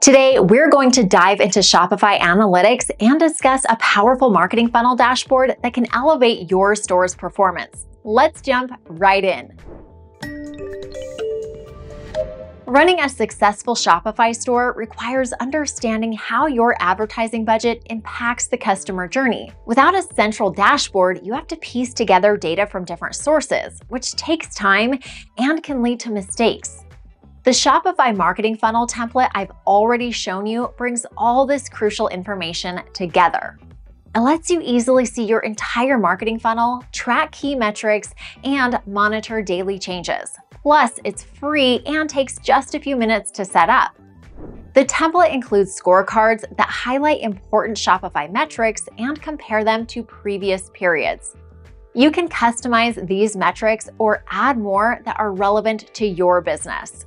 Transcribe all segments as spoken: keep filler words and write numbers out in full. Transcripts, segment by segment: Today, we're going to dive into Shopify Analytics and discuss a powerful marketing funnel dashboard that can elevate your store's performance. Let's jump right in. Running a successful Shopify store requires understanding how your advertising budget impacts the customer journey. Without a central dashboard, you have to piece together data from different sources, which takes time and can lead to mistakes. The Shopify marketing funnel template I've already shown you brings all this crucial information together. It lets you easily see your entire marketing funnel, track key metrics, and monitor daily changes. Plus, it's free and takes just a few minutes to set up. The template includes scorecards that highlight important Shopify metrics and compare them to previous periods. You can customize these metrics or add more that are relevant to your business.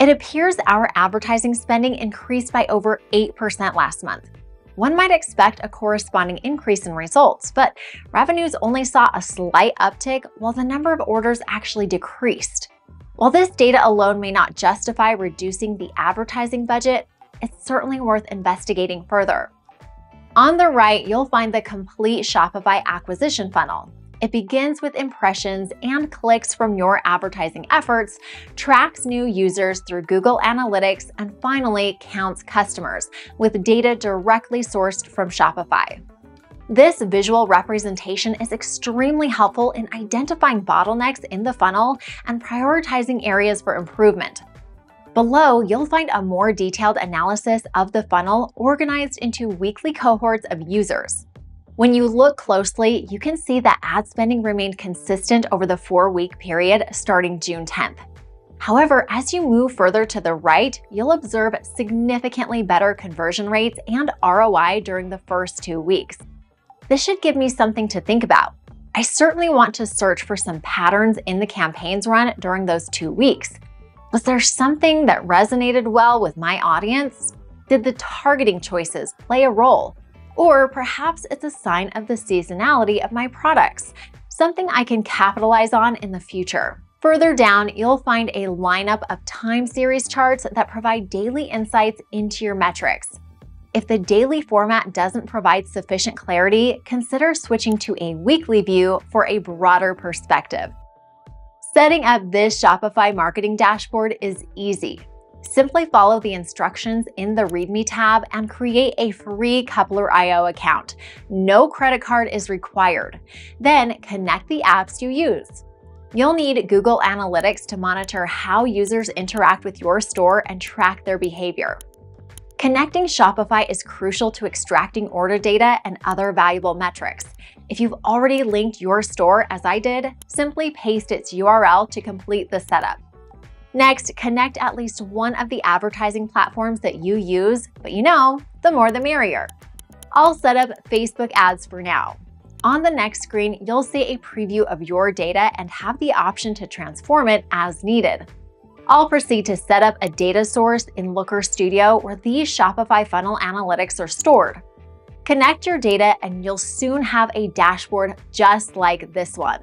It appears our advertising spending increased by over eight percent last month. One might expect a corresponding increase in results, but revenues only saw a slight uptick while the number of orders actually decreased. While this data alone may not justify reducing the advertising budget, it's certainly worth investigating further. On the right, you'll find the complete Shopify acquisition funnel. It begins with impressions and clicks from your advertising efforts, tracks new users through Google Analytics, and finally counts customers with data directly sourced from Shopify. This visual representation is extremely helpful in identifying bottlenecks in the funnel and prioritizing areas for improvement. Below, you'll find a more detailed analysis of the funnel organized into weekly cohorts of users. When you look closely, you can see that ad spending remained consistent over the four-week period starting June tenth. However, as you move further to the right, you'll observe significantly better conversion rates and R O I during the first two weeks. This should give me something to think about. I certainly want to search for some patterns in the campaigns run during those two weeks. Was there something that resonated well with my audience? Did the targeting choices play a role? Or perhaps it's a sign of the seasonality of my products, something I can capitalize on in the future. Further down, you'll find a lineup of time series charts that provide daily insights into your metrics. If the daily format doesn't provide sufficient clarity, consider switching to a weekly view for a broader perspective. Setting up this Shopify marketing dashboard is easy. Simply follow the instructions in the README tab and create a free Coupler dot i o account. No credit card is required. Then connect the apps you use. You'll need Google Analytics to monitor how users interact with your store and track their behavior. Connecting Shopify is crucial to extracting order data and other valuable metrics. If you've already linked your store, as I did, simply paste its U R L to complete the setup. Next, connect at least one of the advertising platforms that you use, but you know, the more the merrier. I'll set up Facebook ads for now. On the next screen, you'll see a preview of your data and have the option to transform it as needed. I'll proceed to set up a data source in Looker Studio where these Shopify funnel analytics are stored. Connect your data and you'll soon have a dashboard just like this one.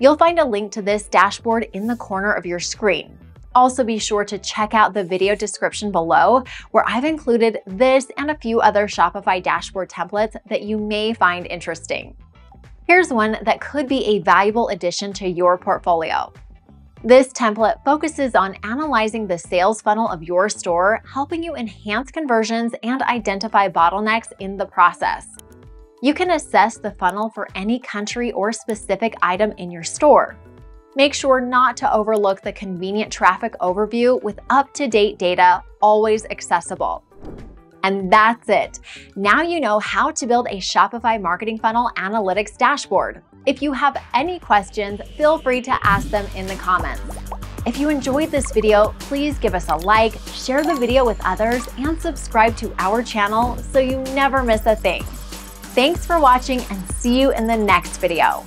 You'll find a link to this dashboard in the corner of your screen. Also, be sure to check out the video description below, where I've included this and a few other Shopify dashboard templates that you may find interesting. Here's one that could be a valuable addition to your portfolio. This template focuses on analyzing the sales funnel of your store, helping you enhance conversions and identify bottlenecks in the process. You can assess the funnel for any country or specific item in your store. Make sure not to overlook the convenient traffic overview with up-to-date data, always accessible. And that's it. Now you know how to build a Shopify marketing funnel analytics dashboard. If you have any questions, feel free to ask them in the comments. If you enjoyed this video, please give us a like, share the video with others, and subscribe to our channel so you never miss a thing. Thanks for watching and see you in the next video.